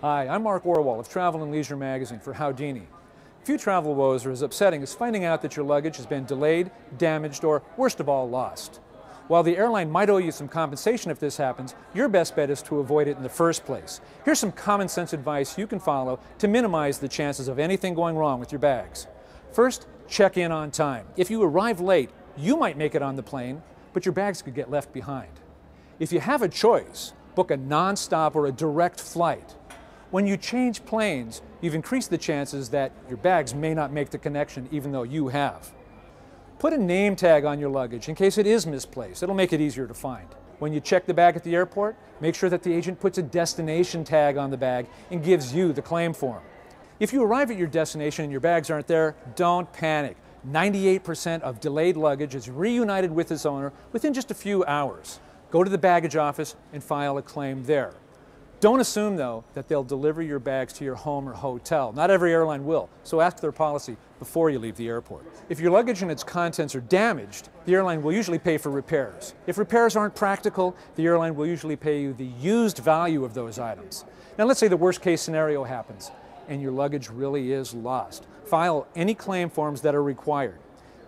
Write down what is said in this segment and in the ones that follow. Hi, I'm Mark Orwell of Travel and Leisure magazine for Howdini. Few travel woes are as upsetting as finding out that your luggage has been delayed, damaged, or worst of all, lost. While the airline might owe you some compensation if this happens, your best bet is to avoid it in the first place. Here's some common sense advice you can follow to minimize the chances of anything going wrong with your bags. First, check in on time. If you arrive late, you might make it on the plane, but your bags could get left behind. If you have a choice, book a nonstop or a direct flight. When you change planes, you've increased the chances that your bags may not make the connection even though you have. Put a name tag on your luggage in case it is misplaced. It'll make it easier to find. When you check the bag at the airport, make sure that the agent puts a destination tag on the bag and gives you the claim form. If you arrive at your destination and your bags aren't there, don't panic. 98% of delayed luggage is reunited with its owner within just a few hours. Go to the baggage office and file a claim there. Don't assume, though, that they'll deliver your bags to your home or hotel. Not every airline will, so ask their policy before you leave the airport. If your luggage and its contents are damaged, the airline will usually pay for repairs. If repairs aren't practical, the airline will usually pay you the used value of those items. Now, let's say the worst-case scenario happens and your luggage really is lost. File any claim forms that are required.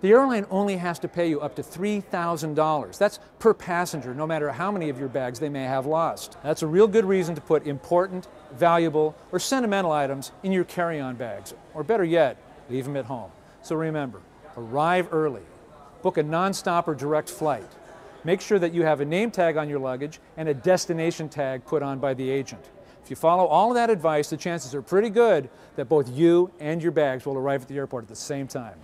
The airline only has to pay you up to $3,000. That's per passenger, no matter how many of your bags they may have lost. That's a real good reason to put important, valuable, or sentimental items in your carry-on bags, or better yet, leave them at home. So remember, arrive early, book a nonstop or direct flight, make sure that you have a name tag on your luggage and a destination tag put on by the agent. If you follow all of that advice, the chances are pretty good that both you and your bags will arrive at the airport at the same time.